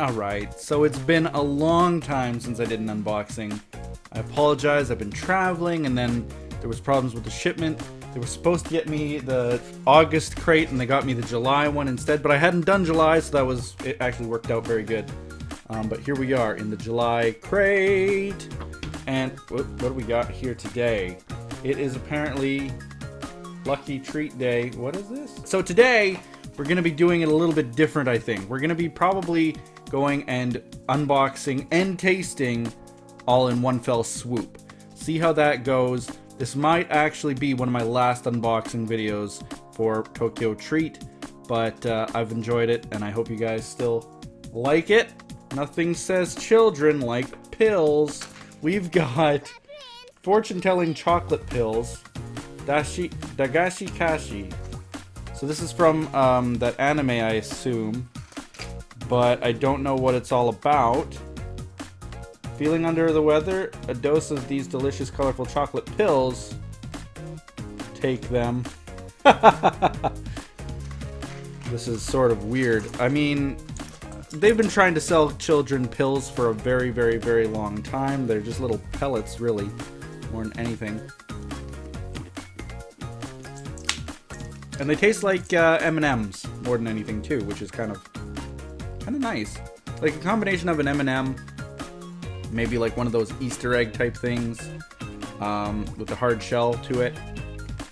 Alright, so it's been a long time since I did an unboxing. I apologize, I've been traveling and then there was problems with the shipment. They were supposed to get me the August crate and they got me the July one instead, but I hadn't done July, so that was, it actually worked out very good. But here we are in the July crate. And what do we got here today? It is apparently Lucky Treat Day. What is this? So today, we're gonna be doing it a little bit different, I think. We're gonna be probably going and unboxing and tasting all in one fell swoop. See how that goes. This might actually be one of my last unboxing videos for Tokyo Treat, but I've enjoyed it and I hope you guys still like it. Nothing says children like pills. We've got fortune-telling chocolate pills, Dagashi Kashi. So this is from that anime, I assume, but I don't know what it's all about. Feeling under the weather? A dose of these delicious, colorful chocolate pills. Take them. This is sort of weird. I mean, they've been trying to sell children pills for a very, very, very long time. They're just little pellets, really, more than anything. And they taste like M&Ms more than anything, too, which is kind of nice. Like a combination of an M&M, maybe like one of those Easter egg type things with a hard shell to it.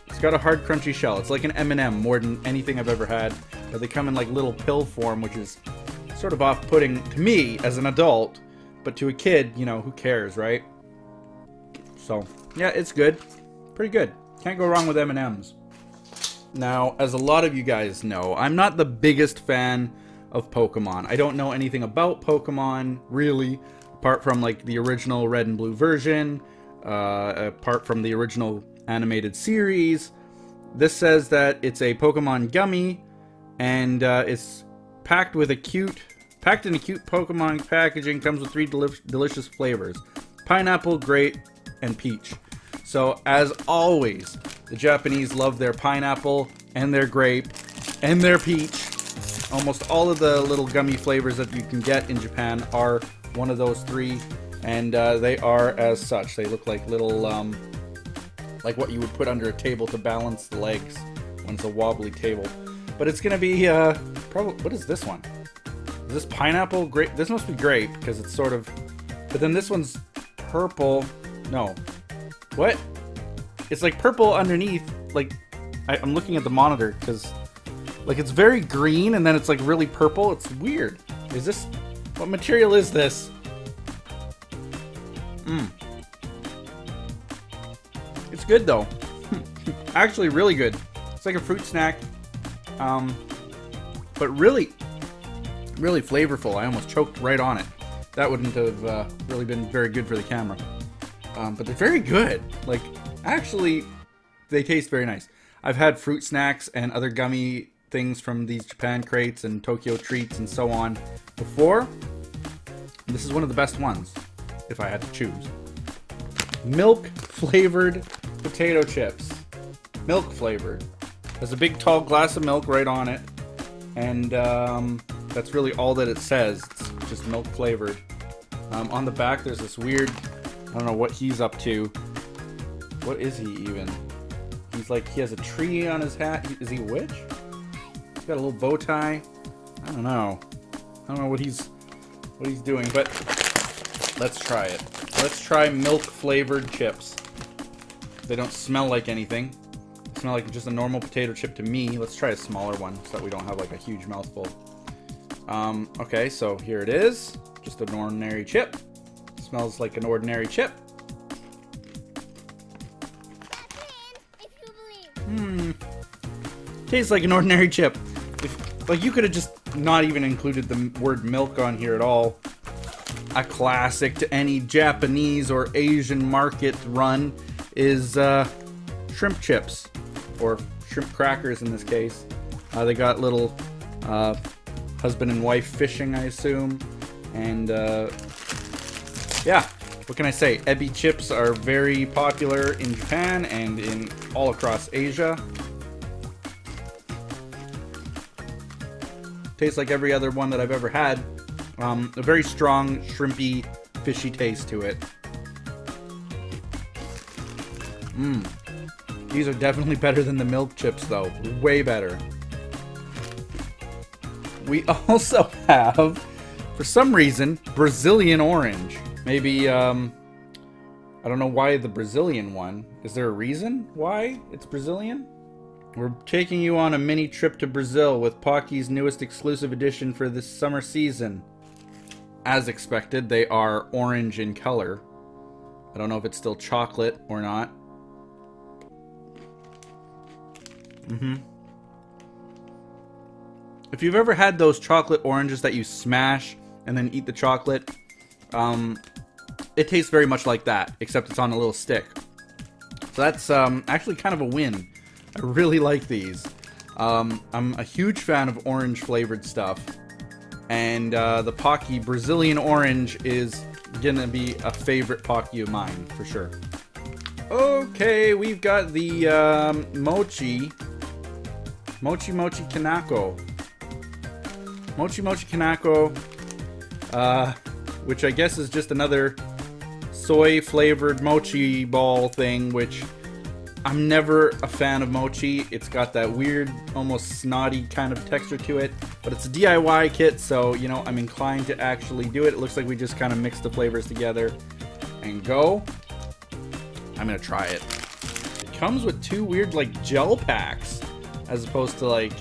It's got a hard crunchy shell. It's like an M&M more than anything I've ever had, but they come in like little pill form, which is sort of off-putting to me as an adult, but to a kid, you know, who cares, right? So yeah, it's good. Pretty good. Can't go wrong with M&Ms. Now, as a lot of you guys know, I'm not the biggest fan of Pokemon. I don't know anything about Pokemon, really. Apart from like the original Red and Blue version, apart from the original animated series. This says that it's a Pokemon gummy, and it's packed in a cute Pokemon packaging. Comes with three delicious flavors: pineapple, grape, and peach. So as always, the Japanese love their pineapple and their grape and their peach. Almost all of the little gummy flavors that you can get in Japan are one of those three, and they are as such. They look like little, like what you would put under a table to balance the legs when it's a wobbly table. But it's gonna be, probably, what is this one? Is this pineapple, grape? This must be grape, because it's sort of, but then this one's purple. No. What? It's like purple underneath, like, I'm looking at the monitor, because, like, it's very green, and then it's like really purple. It's weird. Is this, what material is this? Mmm. It's good though. Actually really good. It's like a fruit snack. But really, really flavorful. I almost choked right on it. That wouldn't have really been very good for the camera. But they're very good. Like, actually, they taste very nice. I've had fruit snacks and other gummy things from these Japan crates and Tokyo Treats and so on before. This is one of the best ones, if I had to choose. Milk flavored potato chips. Milk flavored. There's a big tall glass of milk right on it, and that's really all that it says. It's just milk flavored. On the back there's this weird, I don't know what he's up to. What is he even? He's like, he has a tree on his hat. Is he a witch? Got a little bow tie. I don't know what he's doing, but let's try it. Let's try milk flavored chips. They don't smell like anything. They smell like just a normal potato chip to me. Let's try a smaller one so that we don't have like a huge mouthful. Okay, so here it is. Just an ordinary chip. It smells like an ordinary chip. Tastes like an ordinary chip. Like, you could have just not even included the word milk on here at all. A classic to any Japanese or Asian market run is shrimp chips, or shrimp crackers in this case. They got little husband and wife fishing, I assume. And yeah, what can I say? Ebi chips are very popular in Japan and in all across Asia. Tastes like every other one that I've ever had, A very strong, shrimpy, fishy taste to it. Mmm. These are definitely better than the milk chips, though. Way better. We also have, for some reason, Brazilian orange. Maybe, I don't know why the Brazilian one. Is there a reason why it's Brazilian? We're taking you on a mini trip to Brazil with Pocky's newest exclusive edition for this summer season. As expected, they are orange in color. I don't know if it's still chocolate or not. Mm-hmm. If you've ever had those chocolate oranges that you smash and then eat the chocolate, it tastes very much like that, except it's on a little stick. So that's actually kind of a win. I really like these. I'm a huge fan of orange flavored stuff, and the Pocky Brazilian orange is gonna be a favorite Pocky of mine for sure. Okay, we've got the Mochi Kinako. Mochi Kinako, which I guess is just another soy-flavored mochi ball thing, which I'm never a fan of mochi. It's got that weird, almost snotty kind of texture to it, but it's a DIY kit, so, you know, I'm inclined to actually do it. It looks like we just kind of mixed the flavors together and go. I'm gonna try it. It comes with two weird, like, gel packs, as opposed to, like,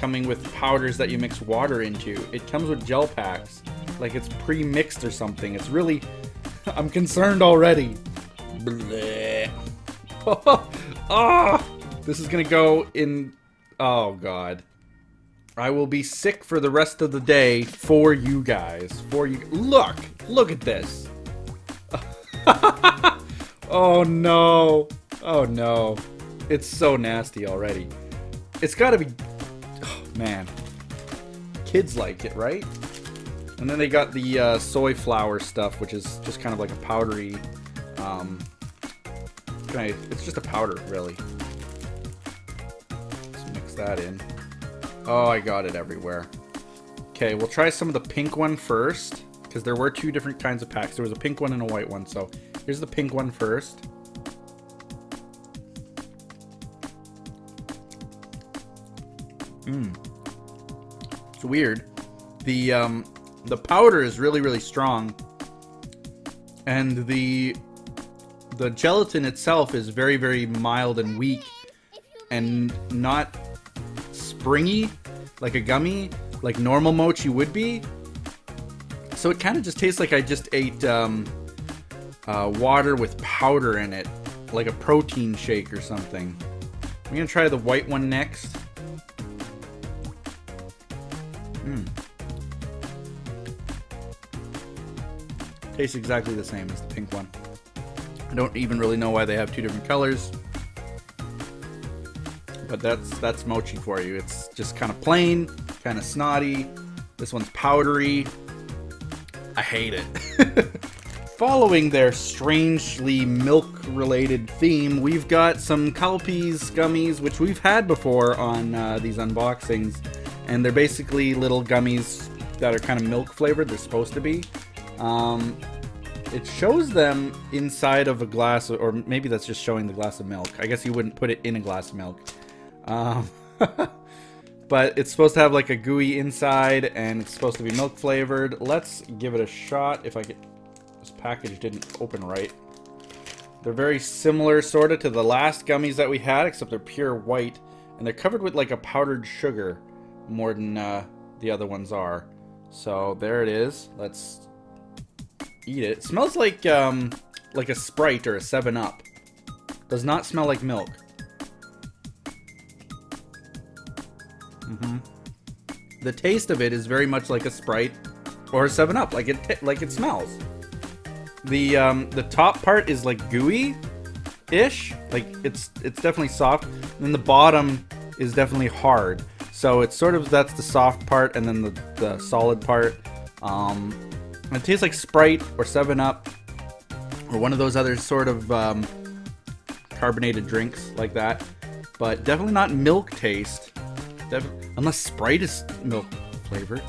coming with powders that you mix water into. It comes with gel packs, like it's pre-mixed or something. It's really, I'm concerned already. Bleh. Oh, this is gonna go in, oh God. I will be sick for the rest of the day for you guys, Look at this. Oh no, oh no. It's so nasty already. It's gotta be, oh man. Kids like it, right? And then they got the soy flour stuff, which is just kind of like a powdery, it's just a powder, really. Let's mix that in. Oh, I got it everywhere. Okay, we'll try some of the pink one first, because there were two different kinds of packs. There was a pink one and a white one, so here's the pink one first. Mmm. It's weird. The powder is really, really strong, and the gelatin itself is very, very mild and weak, and not springy like a gummy, like normal mochi would be. So it kind of just tastes like I just ate water with powder in it, like a protein shake or something. I'm gonna try the white one next. Mm. Tastes exactly the same as the pink one. I don't even really know why they have two different colors, but that's mochi for you. It's just kind of plain, kind of snotty. This one's powdery. I hate it. Following their strangely milk-related theme, we've got some Calpis gummies, which we've had before on these unboxings, and they're basically little gummies that are kind of milk-flavored. They're supposed to be. It shows them inside of a glass, or maybe that's just showing the glass of milk. I guess you wouldn't put it in a glass of milk. But it's supposed to have like a gooey inside, and it's supposed to be milk flavored. Let's give it a shot. If I could, this package didn't open right. They're very similar sorta to the last gummies that we had, except they're pure white, and they're covered with like a powdered sugar more than the other ones are. So there it is. Let's eat it. It smells like a Sprite or a 7-Up. Does not smell like milk. Mm-hmm. The taste of it is very much like a Sprite or a 7-Up. Like it smells. The top part is like gooey-ish. Like it's definitely soft. And then the bottom is definitely hard. So it's sort of, that's the soft part, and then the solid part. It tastes like Sprite or 7-Up or one of those other sort of carbonated drinks like that, but definitely not milk taste, unless Sprite is milk flavored.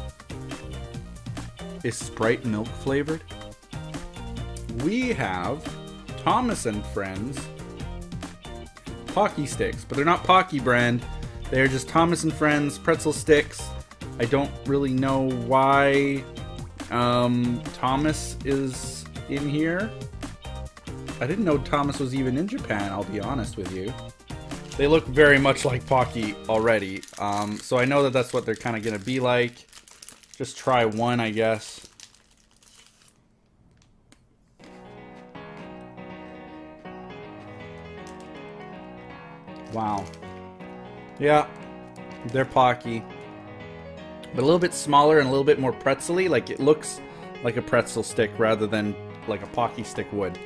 is Sprite milk flavored. We have Thomas and Friends Pocky sticks, but they're not Pocky brand. They're just Thomas and Friends pretzel sticks. I don't really know why Thomas is in here. I didn't know Thomas was even in Japan, I'll be honest with you. They look very much like Pocky already, so I know that that's what they're kind of going to be like. Just try one, I guess. Wow. Yeah, they're Pocky. But a little bit smaller and a little bit more pretzel-y. Like, it looks like a pretzel stick rather than like a Pocky stick would.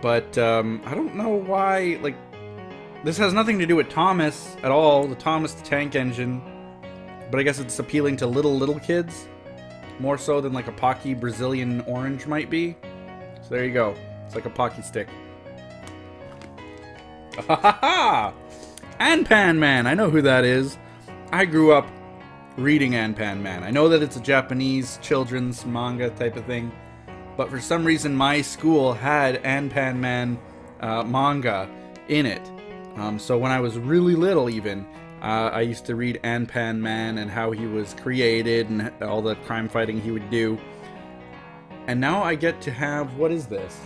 But, I don't know why, like... This has nothing to do with Thomas at all, the Thomas the Tank Engine, but I guess it's appealing to little kids, more so than like a Pocky Brazilian orange might be. So there you go. It's like a Pocky stick. Ha! Anpanman! I know who that is. I grew up reading Anpanman. I know that it's a Japanese children's manga type of thing, but for some reason my school had Anpanman manga in it. So when I was really little even, I used to read Anpanman and how he was created and all the crime fighting he would do. And now I get to have, what is this?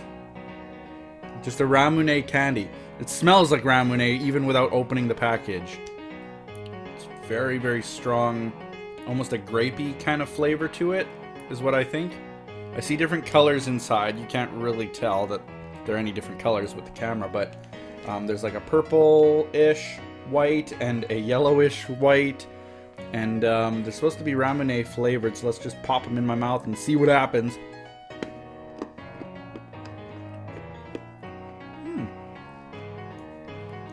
Just a Ramune candy. It smells like Ramune even without opening the package. It's very, very strong, almost a grapey kind of flavor to it, is what I think. I see different colors inside. You can't really tell that there are any different colors with the camera, but... there's like a purple-ish white and a yellowish white, and they're supposed to be Ramune flavored, so let's just pop them in my mouth and see what happens.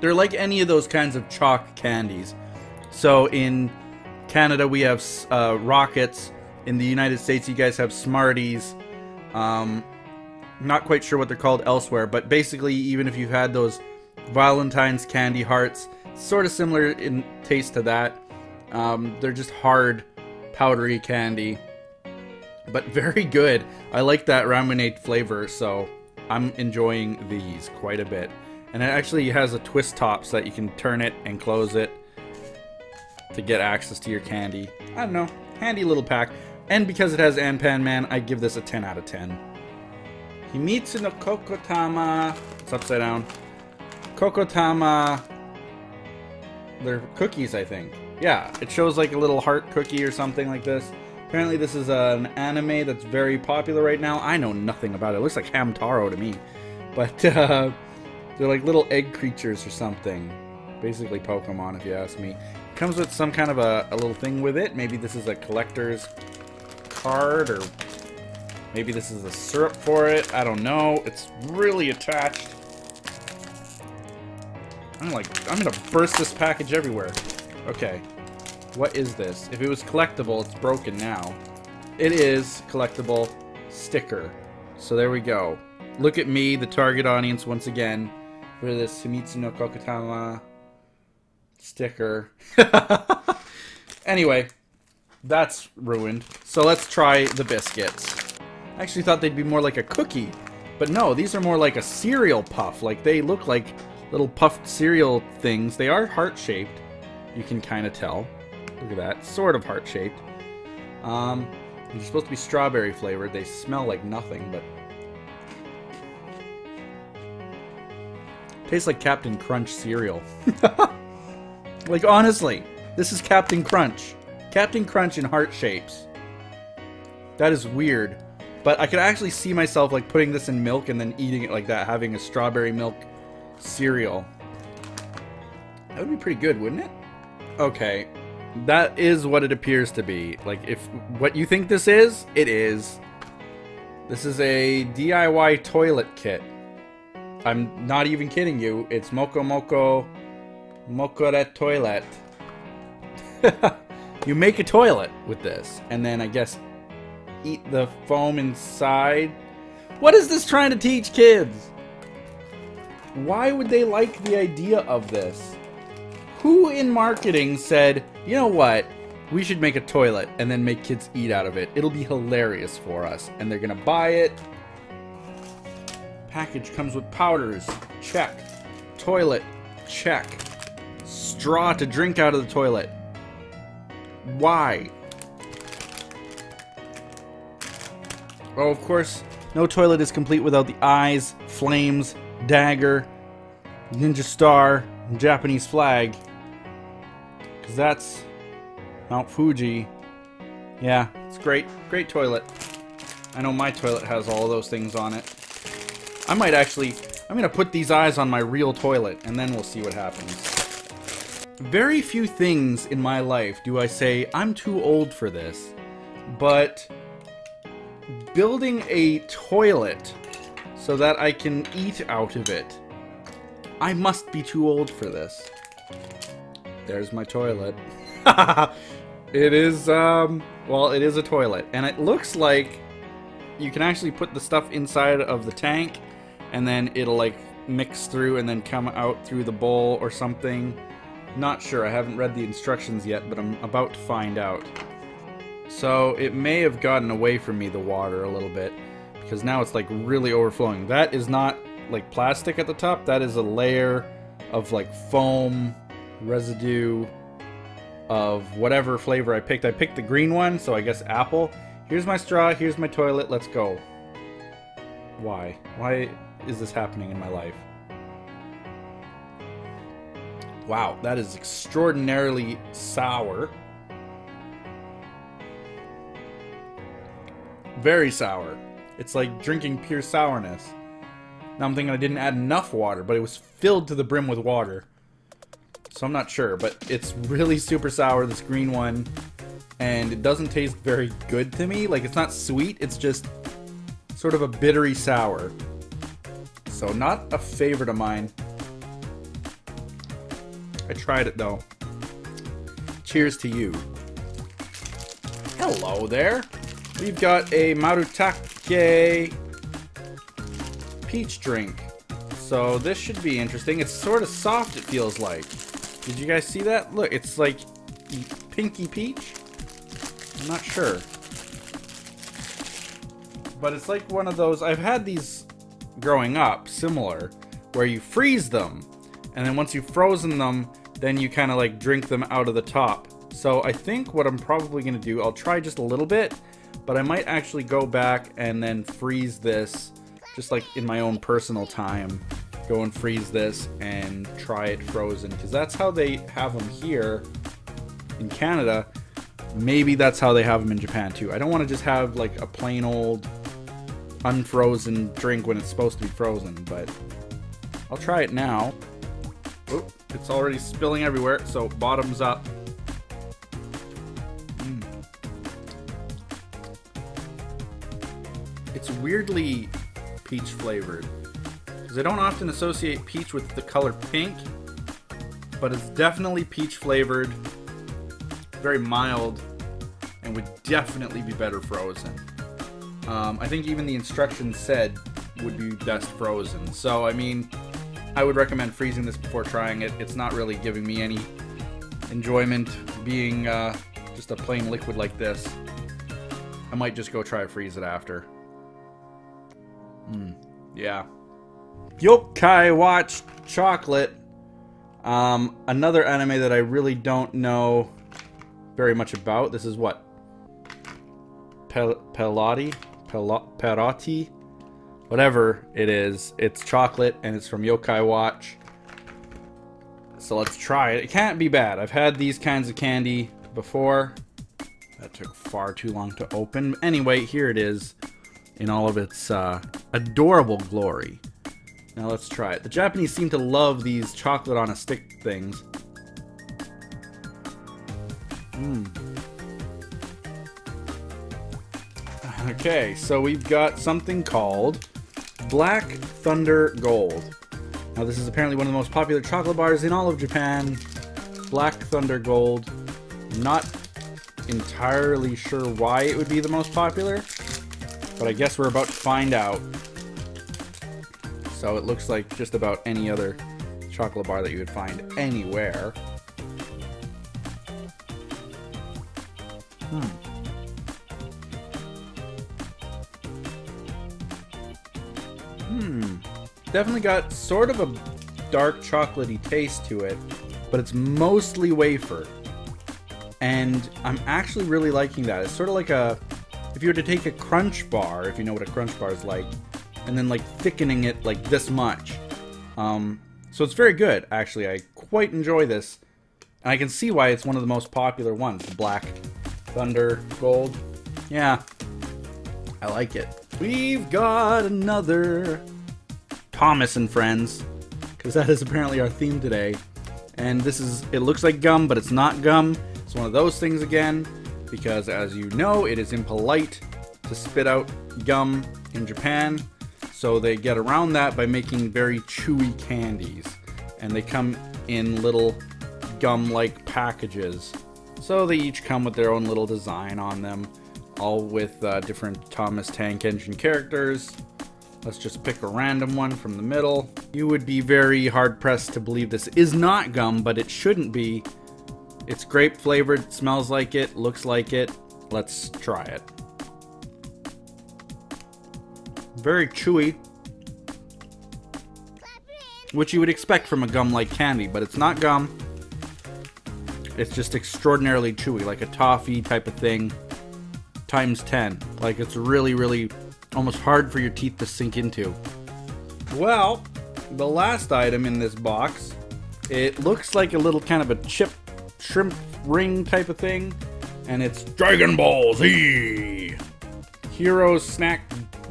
They're like any of those kinds of chalk candies. So in Canada we have Rockets, in the United States you guys have Smarties, not quite sure what they're called elsewhere, but basically even if you've had those Valentine's candy hearts, sort of similar in taste to that. They're just hard, powdery candy, but very good. I like that Ramune flavor, so I'm enjoying these quite a bit. And it actually has a twist top so that you can turn it and close it to get access to your candy. I don't know, handy little pack. And because it has Anpanman, I give this a 10 out of 10. Himitsu no Kokotama. It's upside down. Kokotama. They're cookies, I think. Yeah, it shows like a little heart cookie or something like this. Apparently this is an anime that's very popular right now. I know nothing about it. It looks like Hamtaro to me. But they're like little egg creatures or something. Basically Pokemon, if you ask me. It comes with some kind of a little thing with it. Maybe this is a collector's card, or maybe this is the syrup for it. I don't know. It's really attached. I'm gonna burst this package everywhere. Okay. What is this? If it was collectible, it's broken now. It is collectible sticker. So there we go. Look at me, the target audience, once again, for this Himitsu no Kokotama sticker. Anyway, that's ruined. So let's try the biscuits. I actually thought they'd be more like a cookie, but no, these are more like a cereal puff. Like, they look like little puffed cereal things. They are heart-shaped, you can kind of tell. Look at that, sort of heart-shaped. They're supposed to be strawberry flavored. They smell like nothing, but... tastes like Captain Crunch cereal. Like, honestly, this is Captain Crunch. Captain Crunch in heart shapes. That is weird. But I could actually see myself, like, putting this in milk and then eating it like that, having a strawberry milk cereal. That would be pretty good, wouldn't it? Okay. That is what it appears to be. Like, if what you think this is, it is. This is a DIY toilet kit. I'm not even kidding you. It's Mokore Toilet. You make a toilet with this, and then I guess... eat the foam inside. What is this trying to teach kids? Why would they like the idea of this? Who in marketing said, you know what? We should make a toilet and then make kids eat out of it. It'll be hilarious for us. And they're gonna buy it. Package comes with powders. Check. Toilet. Check. Straw to drink out of the toilet. Why? Oh, of course, no toilet is complete without the eyes, flames, dagger, ninja star, and Japanese flag. Because that's Mount Fuji. Yeah, it's great. Great toilet. I know my toilet has all those things on it. I might actually... I'm going to put these eyes on my real toilet, and then we'll see what happens. Very few things in my life do I say, I'm too old for this, but building a toilet so that I can eat out of it, I must be too old for this. There's my toilet. It is, well, it is a toilet, and it looks like you can actually put the stuff inside of the tank, and then it'll like mix through and then come out through the bowl or something. Not sure, I haven't read the instructions yet, but I'm about to find out. So it may have gotten away from me, the water, a little bit, because now it's like really overflowing. That is not like plastic at the top, that is a layer of like foam residue of whatever flavor I picked. I picked the green one, so I guess apple. Here's my straw, here's my toilet, let's go. Why? Why is this happening in my life? Wow, that is extraordinarily sour. Very sour. It's like drinking pure sourness. Now I'm thinking I didn't add enough water, but it was filled to the brim with water. So I'm not sure, but it's really super sour, this green one. And it doesn't taste very good to me. Like, it's not sweet, it's just sort of a bittery sour. So not a favorite of mine. I tried it though. Cheers to you. Hello there. We've got a Marutake peach drink. So this should be interesting. It's sort of soft, it feels like. Did you guys see that? Look, it's like pinky peach. I'm not sure. But it's like one of those, I've had these growing up, similar, where you freeze them, and then once you've frozen them, then you kind of like drink them out of the top. So I think what I'm probably going to do, I'll try just a little bit, but I might actually go back and then freeze this, just like in my own personal time, go and freeze this and try it frozen, because that's how they have them here in Canada. Maybe that's how they have them in Japan too. I don't want to just have like a plain old unfrozen drink when it's supposed to be frozen, but I'll try it now. Oh, it's already spilling everywhere, so bottoms up. It's weirdly peach flavored, because I don't often associate peach with the color pink, but it's definitely peach flavored, very mild, and would definitely be better frozen. I think even the instructions said would be best frozen. So, I mean, I would recommend freezing this before trying it. It's not really giving me any enjoyment being just a plain liquid like this. I might just go try to freeze it after. Yeah. Yokai Watch chocolate. Another anime that I really don't know very much about. This is what? Perotti, whatever it is. It's chocolate and it's from Yokai Watch. So let's try it. It can't be bad. I've had these kinds of candy before. That took far too long to open. Anyway, here it is in all of its adorable glory. Now let's try it. The Japanese seem to love these chocolate on a stick things. Okay, so we've got something called Black Thunder Gold. Now this is apparently one of the most popular chocolate bars in all of Japan. Black Thunder Gold. Not entirely sure why it would be the most popular, but I guess we're about to find out. So it looks like just about any other chocolate bar that you would find anywhere. Definitely got sort of a dark chocolatey taste to it, but it's mostly wafer. And I'm actually really liking that. It's sort of like a, if you were to take a crunch bar, if you know what a crunch bar is like, and then like thickening it like this much. So it's very good, actually. I quite enjoy this. And I can see why it's one of the most popular ones, the Black Thunder Gold. Yeah, I like it. We've got another Thomas and Friends, because that is apparently our theme today. And this is, it looks like gum, but it's not gum. It's one of those things again, because as you know, it is impolite to spit out gum in Japan. So they get around that by making very chewy candies. And they come in little gum-like packages. So they each come with their own little design on them, all with different Thomas Tank Engine characters. Let's just pick a random one from the middle. You would be very hard-pressed to believe this is not gum, but it shouldn't be. It's grape-flavored, smells like it, looks like it. Let's try it. Very chewy, which you would expect from a gum-like candy, but it's not gum. It's just extraordinarily chewy, like a toffee type of thing, times 10. Like, it's really, really almost hard for your teeth to sink into. Well, the last item in this box, it looks like a little kind of a chip shrimp ring type of thing, and it's Dragon Ball Z Hero Snack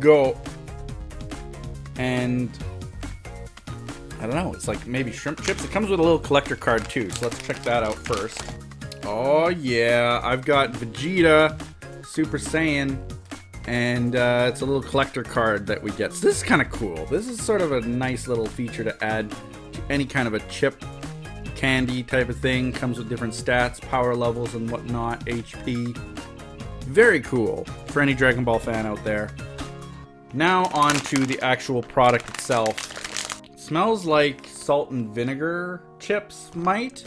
Go. And I don't know, it's like maybe shrimp chips. It comes with a little collector card too, so let's check that out first. Oh yeah, I've got Vegeta, Super Saiyan, and it's a little collector card that we get. So this is kind of cool. This is sort of a nice little feature to add to any kind of a chip candy type of thing. Comes with different stats, power levels and whatnot, HP. Very cool for any Dragon Ball fan out there. Now on to the actual product itself. Smells like salt and vinegar chips might.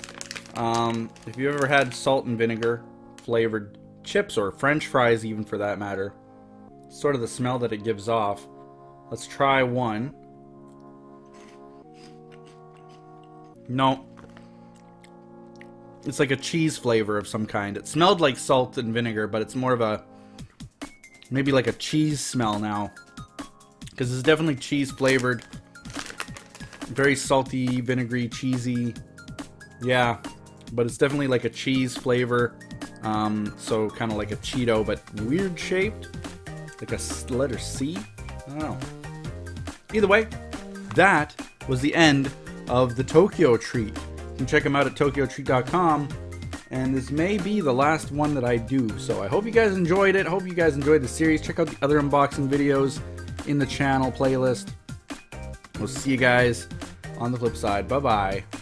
If you ever had salt and vinegar flavored chips or French fries even for that matter, sort of the smell that it gives off. Let's try one. No. It's like a cheese flavor of some kind. It smelled like salt and vinegar, but it's more of a, maybe like a cheese smell now. Because it's definitely cheese flavored. Very salty, vinegary, cheesy. Yeah, but it's definitely like a cheese flavor. So kind of like a Cheeto, but weird shaped. Like a letter C? I don't know. Either way, that was the end of the Tokyo Treat. You can check them out at tokyotreat.com. And this may be the last one that I do. So I hope you guys enjoyed it. I hope you guys enjoyed the series. Check out the other unboxing videos in the channel playlist. We'll see you guys on the flip side. Bye-bye.